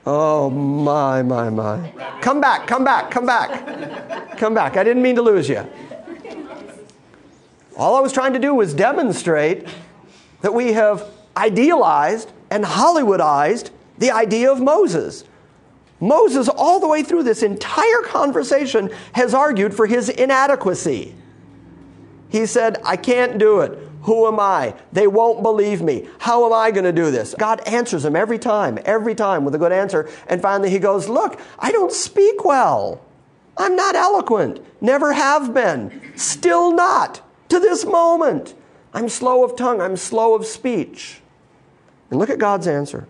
Oh, my, my, my. Come back, come back, come back. Come back. I didn't mean to lose you. All I was trying to do was demonstrate that we have idealized and Hollywoodized the idea of Moses. Moses, all the way through this entire conversation, has argued for his inadequacy. He said, I can't do it. Who am I? They won't believe me. How am I going to do this? God answers him every time with a good answer. And finally he goes, look, I don't speak well. I'm not eloquent. Never have been. Still not. To this moment. I'm slow of tongue. I'm slow of speech. And look at God's answer.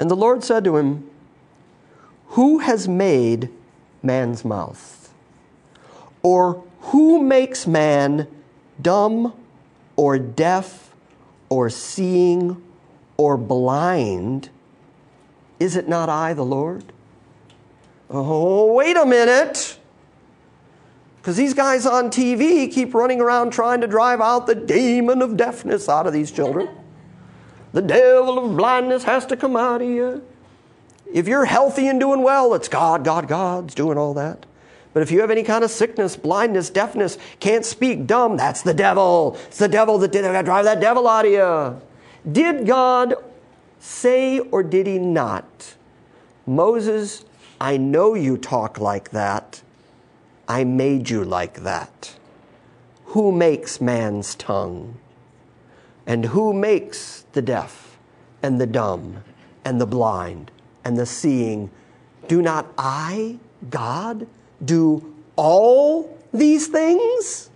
And the Lord said to him, who has made man's mouth? Or who makes man dumb or deaf or seeing or blind? Is it not I, the Lord? Oh, wait a minute. Because these guys on TV keep running around trying to drive out the demon of deafness out of these children. The devil of blindness has to come out of you. If you're healthy and doing well, it's God, God, God's doing all that. But if you have any kind of sickness, blindness, deafness, can't speak, dumb, that's the devil. It's the devil that did drive that devil out of you. Did God say or did he not? Moses, I know you talk like that. I made you like that. Who makes man's tongue? And who makes the deaf and the dumb and the blind and the seeing? Do not I, God, do all these things?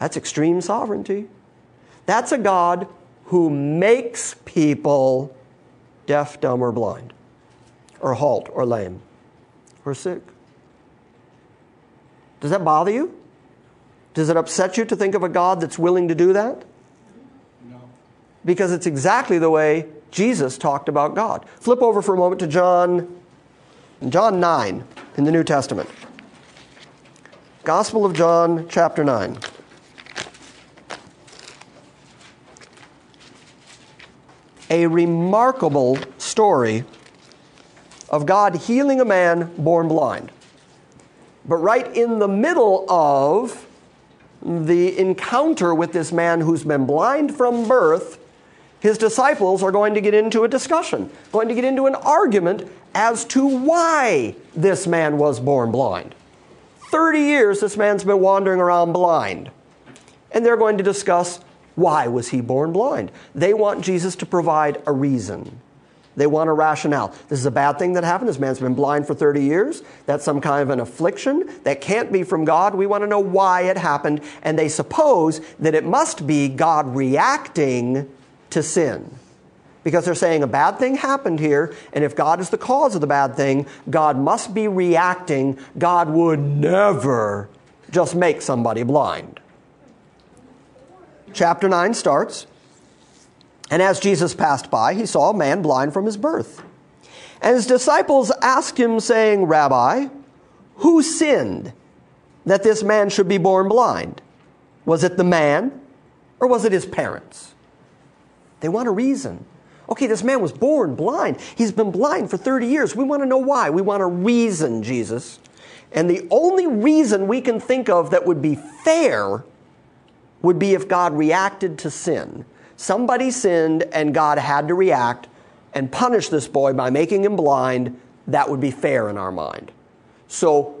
That's extreme sovereignty. That's a God who makes people deaf, dumb, or blind, or halt, or lame, or sick. Does that bother you? Does it upset you to think of a God that's willing to do that? No. Because it's exactly the way Jesus talked about God. Flip over for a moment to John 9 in the New Testament. Gospel of John, chapter 9. A remarkable story of God healing a man born blind. But right in the middle of the encounter with this man who's been blind from birth, his disciples are going to get into a discussion, going to get into an argument as to why this man was born blind. 30 years this man's been wandering around blind. And they're going to discuss Why was he born blind? They want Jesus to provide a reason. They want a rationale. This is a bad thing that happened. This man's been blind for 30 years. That's some kind of an affliction that can't be from God. We want to know why it happened. And they suppose that it must be God reacting to sin. Because they're saying a bad thing happened here, and if God is the cause of the bad thing, God must be reacting. God would never just make somebody blind. Chapter 9 starts. And as Jesus passed by, he saw a man blind from his birth. And his disciples asked him, saying, Rabbi, who sinned that this man should be born blind? Was it the man, or was it his parents? They want a reason. Okay, this man was born blind. He's been blind for 30 years. We want to know why. We want a reason, Jesus. And the only reason we can think of that would be fair would be if God reacted to sin. Somebody sinned and God had to react and punish this boy by making him blind. That would be fair in our mind. So,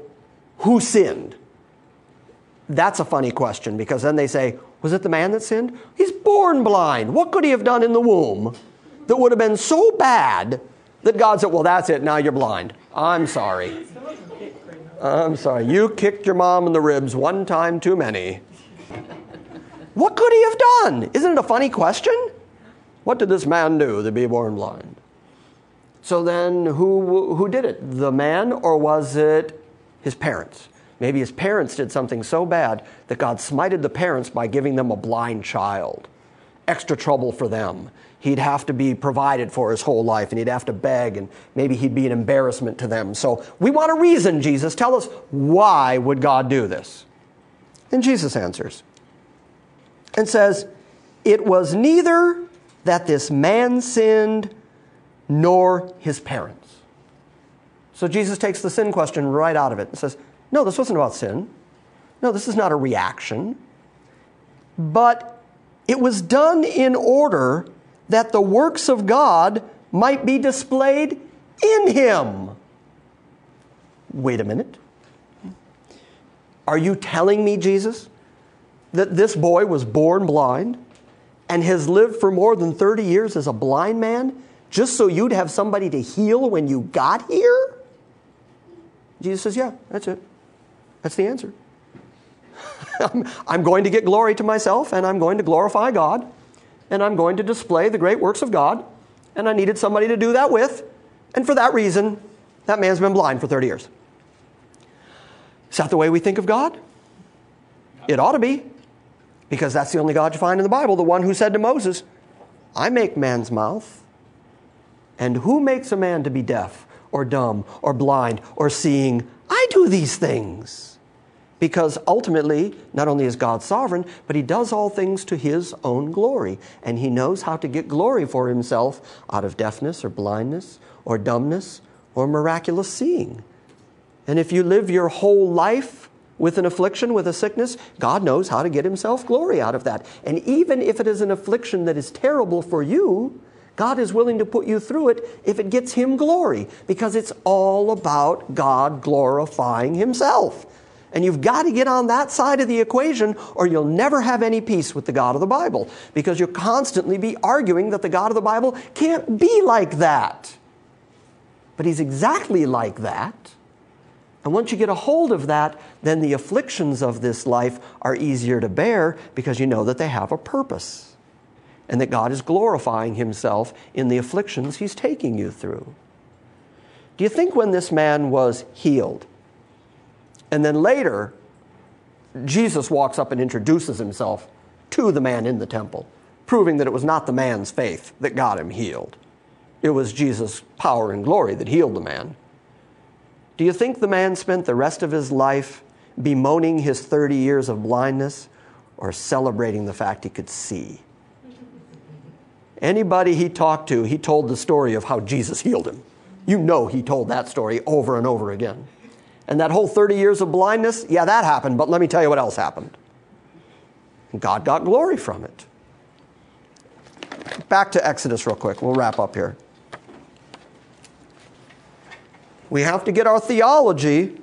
who sinned? That's a funny question, because then they say, was it the man that sinned? He's born blind. What could he have done in the womb that would have been so bad that God said, well, that's it, now you're blind. I'm sorry. I'm sorry. You kicked your mom in the ribs one time too many. What could he have done? Isn't it a funny question? What did this man do to be born blind? So then who did it? The man, or was it his parents? Maybe his parents did something so bad that God smited the parents by giving them a blind child. Extra trouble for them. He'd have to be provided for his whole life, and he'd have to beg, and maybe he'd be an embarrassment to them. So we want a reason, Jesus. Tell us, why would God do this? And Jesus answers and says, it was neither that this man sinned nor his parents. So Jesus takes the sin question right out of it and says, no, this wasn't about sin. No, this is not a reaction. But it was done in order that the works of God might be displayed in him. Wait a minute. Are you telling me, Jesus, that this boy was born blind and has lived for more than 30 years as a blind man just so you'd have somebody to heal when you got here? Jesus says, yeah, that's it. That's the answer. I'm going to get glory to myself, and I'm going to glorify God, and I'm going to display the great works of God, and I needed somebody to do that with, and for that reason, that man's been blind for 30 years. Is that the way we think of God? It ought to be. Because that's the only God you find in the Bible, the one who said to Moses, I make man's mouth. And who makes a man to be deaf or dumb or blind or seeing? I do these things. Because ultimately, not only is God sovereign, but he does all things to his own glory. And he knows how to get glory for himself out of deafness or blindness or dumbness or miraculous seeing. And if you live your whole life with an affliction, with a sickness, God knows how to get himself glory out of that. And even if it is an affliction that is terrible for you, God is willing to put you through it if it gets him glory. Because it's all about God glorifying himself. And you've got to get on that side of the equation, or you'll never have any peace with the God of the Bible. Because you'll constantly be arguing that the God of the Bible can't be like that. But he's exactly like that. And once you get a hold of that, then the afflictions of this life are easier to bear because you know that they have a purpose and that God is glorifying himself in the afflictions he's taking you through. Do you think when this man was healed, and then later Jesus walks up and introduces himself to the man in the temple, proving that it was not the man's faith that got him healed. It was Jesus' power and glory that healed the man. Do you think the man spent the rest of his life bemoaning his 30 years of blindness or celebrating the fact he could see? Anybody he talked to, he told the story of how Jesus healed him. You know he told that story over and over again. And that whole 30 years of blindness, yeah, that happened, but let me tell you what else happened. God got glory from it. Back to Exodus real quick. We'll wrap up here. We have to get our theology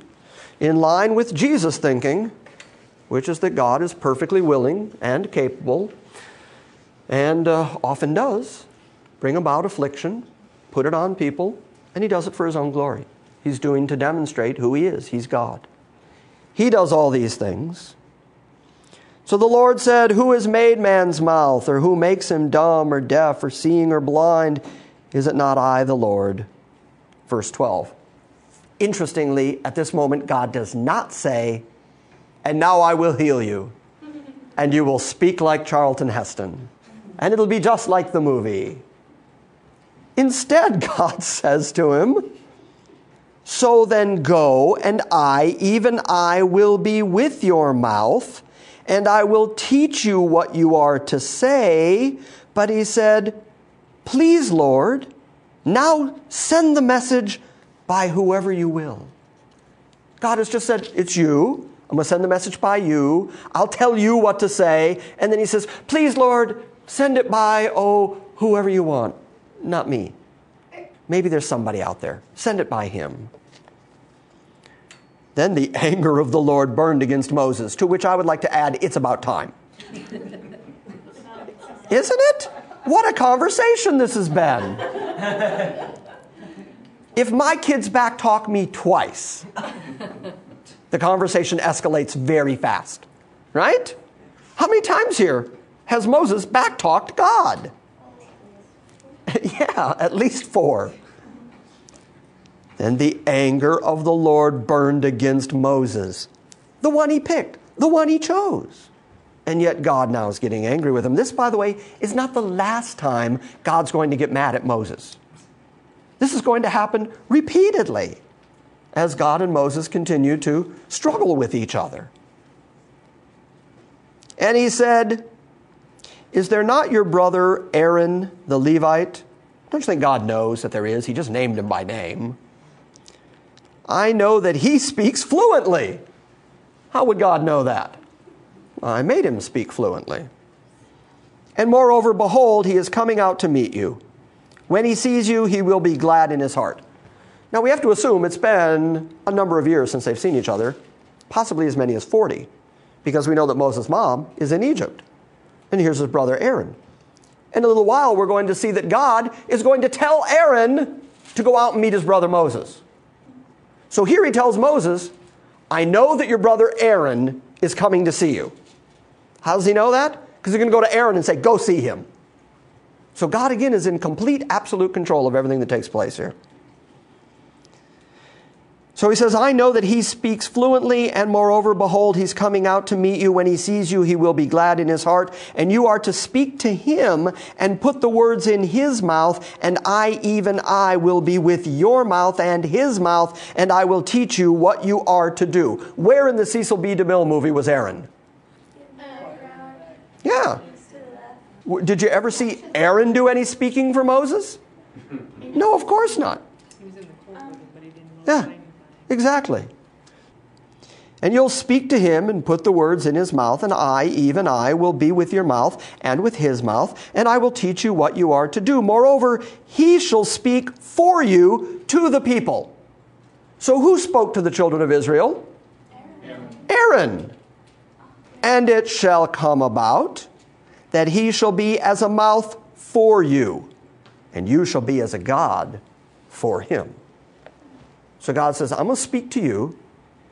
in line with Jesus' thinking, which is that God is perfectly willing and capable and often does bring about affliction, put it on people, and he does it for his own glory. He's doing to demonstrate who he is. He's God. He does all these things. So the Lord said, "Who has made man's mouth, or who makes him dumb or deaf or seeing or blind? Is it not I, the Lord?" Verse 12. Interestingly, at this moment, God does not say, "And now I will heal you, and you will speak like Charlton Heston, and it'll be just like the movie." Instead, God says to him, "So then go, and I, even I, will be with your mouth, and I will teach you what you are to say." But he said, "Please, Lord, now send the message by whoever you will." God has just said, "It's you. I'm going to send the message by you. I'll tell you what to say." And then he says, "Please, Lord, send it by, oh, whoever you want. Not me. Maybe there's somebody out there. Send it by him." Then the anger of the Lord burned against Moses, to which I would like to add, it's about time. Isn't it? What a conversation this has been. If my kids backtalk me twice, the conversation escalates very fast, right? How many times here has Moses backtalked God? Yeah, at least 4. Then the anger of the Lord burned against Moses, the one he picked, the one he chose. And yet God now is getting angry with him. This, by the way, is not the last time God's going to get mad at Moses. This is going to happen repeatedly as God and Moses continue to struggle with each other. And he said, "Is there not your brother Aaron the Levite?" Don't you think God knows that there is? He just named him by name. "I know that he speaks fluently." How would God know that? Well, I made him speak fluently. "And moreover, behold, he is coming out to meet you. When he sees you, he will be glad in his heart." Now, we have to assume it's been a number of years since they've seen each other, possibly as many as 40, because we know that Moses' mom is in Egypt. And here's his brother Aaron. In a little while, we're going to see that God is going to tell Aaron to go out and meet his brother Moses. So here he tells Moses, "I know that your brother Aaron is coming to see you." How does he know that? Because he's going to go to Aaron and say, "Go see him." So God, again, is in complete, absolute control of everything that takes place here. So he says, "I know that he speaks fluently, and moreover, behold, he's coming out to meet you. When he sees you, he will be glad in his heart. And you are to speak to him and put the words in his mouth. And I, even I, will be with your mouth and his mouth, and I will teach you what you are to do." Where in the Cecil B. DeMille movie was Aaron? Yeah. Did you ever see Aaron do any speaking for Moses? No, of course not. He was in the courtroom, but he didn't know anything. Yeah, exactly. "And you'll speak to him and put the words in his mouth, and I, even I, will be with your mouth and with his mouth, and I will teach you what you are to do. Moreover, he shall speak for you to the people." So who spoke to the children of Israel? Aaron. "And it shall come about that he shall be as a mouth for you, and you shall be as a God for him." So God says, "I'm going to speak to you.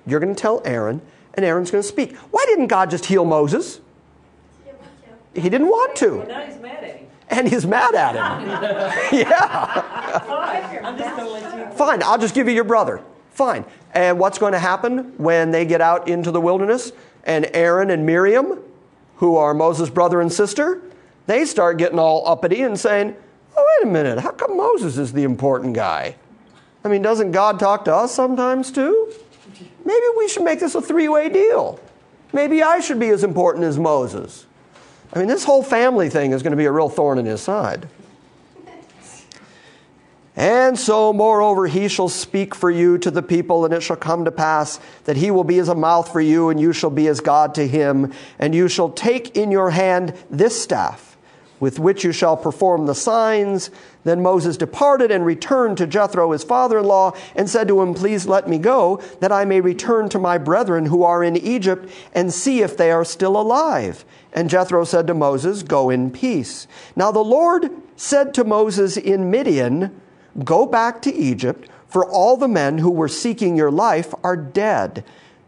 You're going to tell Aaron, and Aaron's going to speak." Why didn't God just heal Moses? He didn't want to. Well, now he's mad at him. And he's mad at him. Yeah. Fine, I'll just give you your brother. Fine. And what's going to happen when they get out into the wilderness and Aaron and Miriam, who are Moses' brother and sister, they start getting all uppity and saying, "Oh, wait a minute, how come Moses is the important guy? I mean, doesn't God talk to us sometimes too? Maybe we should make this a three-way deal. Maybe I should be as important as Moses." I mean, this whole family thing is going to be a real thorn in his side. "And so, moreover, he shall speak for you to the people, and it shall come to pass that he will be as a mouth for you, and you shall be as God to him. And you shall take in your hand this staff, with which you shall perform the signs. Then Moses departed and returned to Jethro his father-in-law and said to him, Please let me go, that I may return to my brethren who are in Egypt and see if they are still alive. And Jethro said to Moses, Go in peace. Now the Lord said to Moses in Midian, Go back to Egypt, for all the men who were seeking your life are dead.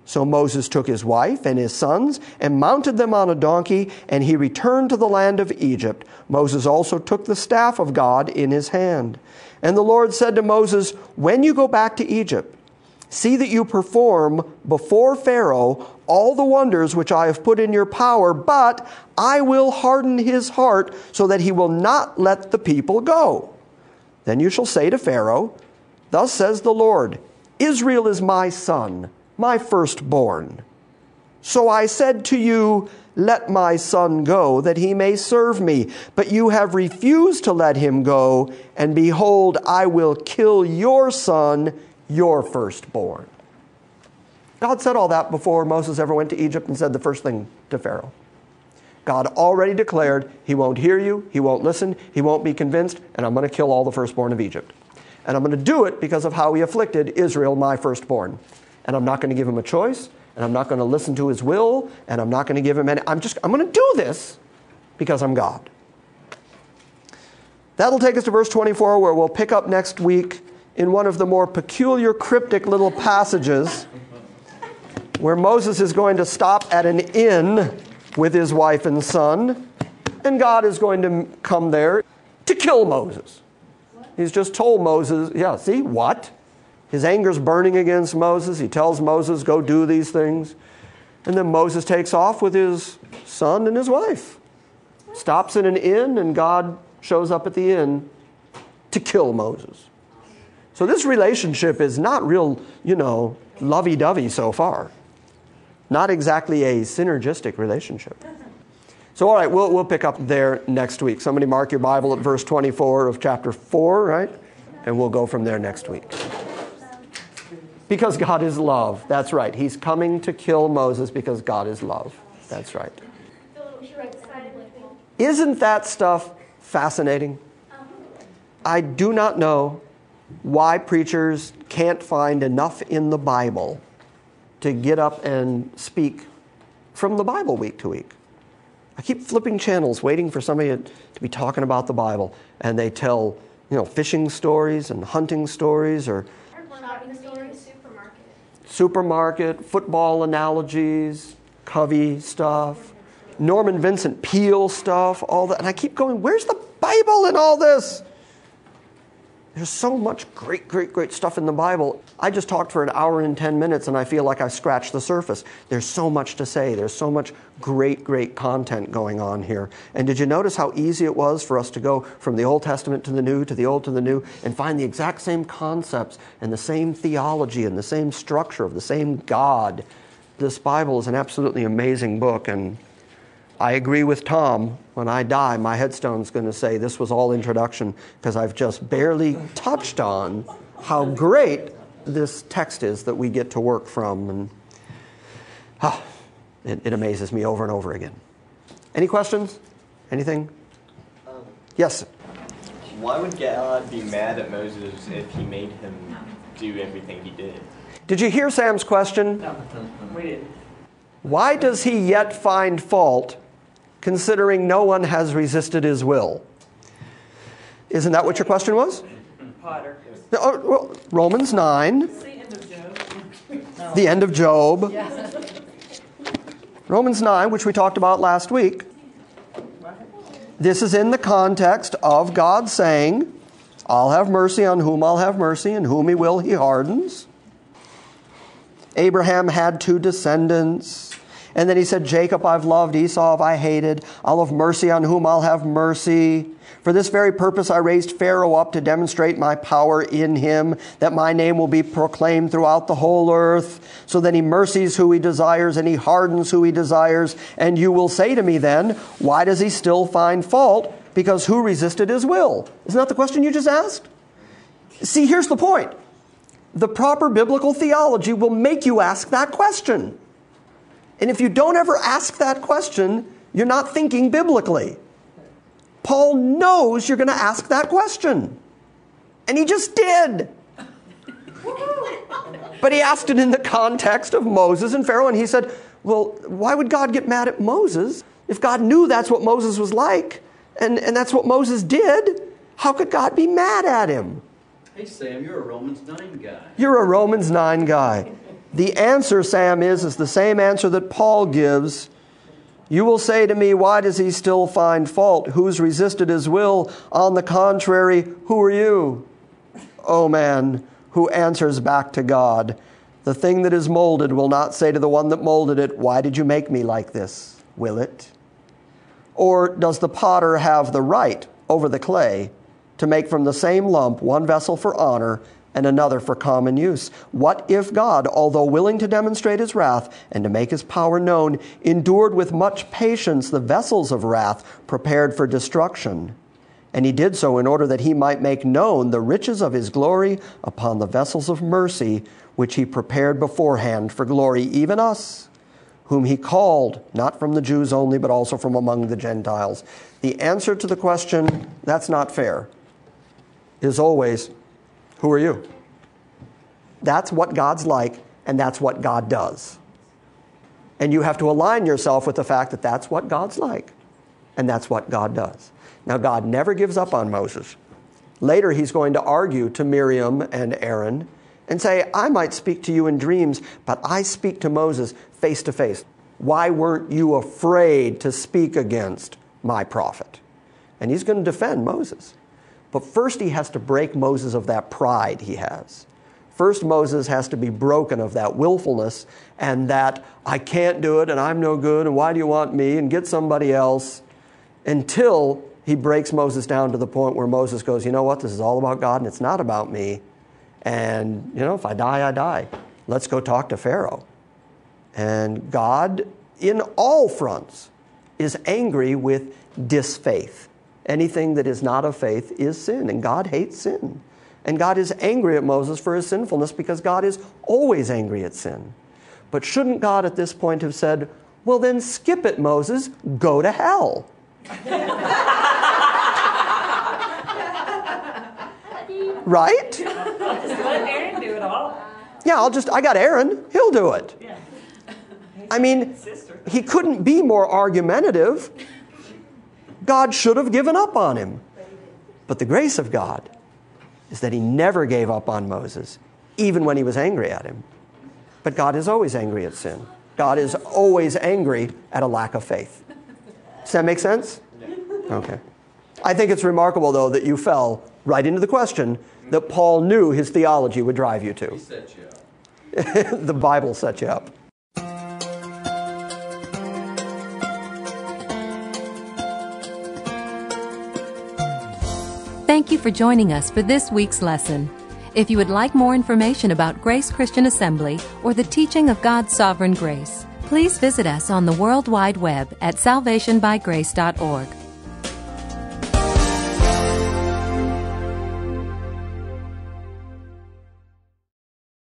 So Moses took his wife and his sons and mounted them on a donkey, and he returned to the land of Egypt. Moses also took the staff of God in his hand. And the Lord said to Moses, When you go back to Egypt, see that you perform before Pharaoh all the wonders which I have put in your power, but I will harden his heart so that he will not let the people go. Then you shall say to Pharaoh, Thus says the Lord, Israel is my son, my firstborn. So I said to you, Let my son go, that he may serve me. But you have refused to let him go, and behold, I will kill your son, your firstborn. God said all that before Moses ever went to Egypt and said the first thing to Pharaoh. God already declared, He won't hear you, He won't listen, He won't be convinced, and I'm going to kill all the firstborn of Egypt. And I'm going to do it because of how He afflicted Israel, my firstborn. And I'm not going to give him a choice, and I'm not going to listen to his will, and I'm not going to give him any... I'm going to do this because I'm God. That'll take us to verse 24, where we'll pick up next week in one of the more peculiar, cryptic little passages where Moses is going to stop at an inn with his wife and son, and God is going to come there to kill Moses. He's just told Moses, yeah, see, what? His anger's burning against Moses. He tells Moses, go do these things. And then Moses takes off with his son and his wife. Stops in an inn, and God shows up at the inn to kill Moses. So this relationship is not real, lovey-dovey so far. Not exactly a synergistic relationship. So all right, we'll pick up there next week. Somebody mark your Bible at verse 24 of chapter 4, right? And we'll go from there next week. Because God is love. That's right. He's coming to kill Moses because God is love. That's right. Isn't that stuff fascinating? I do not know why preachers can't find enough in the Bible to get up and speak from the Bible week to week. I keep flipping channels waiting for somebody to be talking about the Bible, and they tell, fishing stories and hunting stories or supermarket, football analogies, Covey stuff, Norman Vincent Peale stuff, all that. And I keep going, where's the Bible in all this? There's so much great stuff in the Bible. I just talked for an hour and 10 minutes, and I feel like I scratched the surface. There's so much to say. There's so much great content going on here. And did you notice how easy it was for us to go from the Old Testament to the New, to the Old to the New, and find the exact same concepts and the same theology and the same structure of the same God? This Bible is an absolutely amazing book, and I agree with Tom. When I die, my headstone's going to say this was all introduction, because I've just barely touched on how great this text is that we get to work from. And it amazes me over and over again. Any questions? Anything? Yes? Why would God be mad at Moses if he made him do everything he did? Did you hear Sam's question? No, we didn't. Why does he yet find fault, considering no one has resisted his will? Isn't that what your question was? Potter. Oh, well, Romans 9. It's the end of Job. No. The end of Job. Yes. Romans 9, which we talked about last week. This is in the context of God saying, I'll have mercy on whom I'll have mercy, and whom He will, He hardens. Abraham had two descendants. And then he said, Jacob I've loved, Esau have I hated. I'll have mercy on whom I'll have mercy. For this very purpose I raised Pharaoh up to demonstrate my power in him, that my name will be proclaimed throughout the whole earth. So then he mercies who he desires, and he hardens who he desires. And you will say to me then, why does he still find fault? Because who resisted his will? Isn't that the question you just asked? See, here's the point. The proper biblical theology will make you ask that question. And if you don't ever ask that question, you're not thinking biblically. Paul knows you're going to ask that question. And he just did. But he asked it in the context of Moses and Pharaoh, and he said, well, why would God get mad at Moses? If God knew that's what Moses was like, and that's what Moses did, how could God be mad at him? Hey, Sam, you're a Romans 9 guy. You're a Romans 9 guy. The answer, Sam, is the same answer that Paul gives. You will say to me, why does he still find fault? Who's resisted his will? On the contrary, who are you? Oh, man, who answers back to God. The thing that is molded will not say to the one that molded it, why did you make me like this? Will it? Or does the potter have the right over the clay to make from the same lump one vessel for honor and another for common use? What if God, although willing to demonstrate his wrath and to make his power known, endured with much patience the vessels of wrath prepared for destruction? And he did so in order that he might make known the riches of his glory upon the vessels of mercy, which he prepared beforehand for glory, even us, whom he called, not from the Jews only, but also from among the Gentiles. The answer to the question, that's not fair, is always, who are you? That's what God's like, and that's what God does. And you have to align yourself with the fact that that's what God's like, and that's what God does. Now, God never gives up on Moses. Later, he's going to argue to Miriam and Aaron and say, I might speak to you in dreams, but I speak to Moses face to face. Why weren't you afraid to speak against my prophet? And he's going to defend Moses. But first he has to break Moses of that pride he has. First Moses has to be broken of that willfulness and that I can't do it and I'm no good and why do you want me and get somebody else, until he breaks Moses down to the point where Moses goes, you know what, this is all about God and it's not about me. And, you know, if I die, I die. Let's go talk to Pharaoh. And God, in all fronts, is angry with disfaith. Anything that is not of faith is sin, and God hates sin. And God is angry at Moses for his sinfulness because God is always angry at sin. But shouldn't God at this point have said, well, then skip it, Moses, go to hell? Right? Just let Aaron do it all. Yeah, I got Aaron, he'll do it. Yeah. I mean, he couldn't be more argumentative. God should have given up on him. But the grace of God is that he never gave up on Moses, even when he was angry at him. But God is always angry at sin. God is always angry at a lack of faith. Does that make sense? Okay. I think it's remarkable, though, that you fell right into the question that Paul knew his theology would drive you to. He set you up. The Bible set you up. Thank you for joining us for this week's lesson. If you would like more information about Grace Christian Assembly or the teaching of God's sovereign grace, please visit us on the World Wide Web at salvationbygrace.org.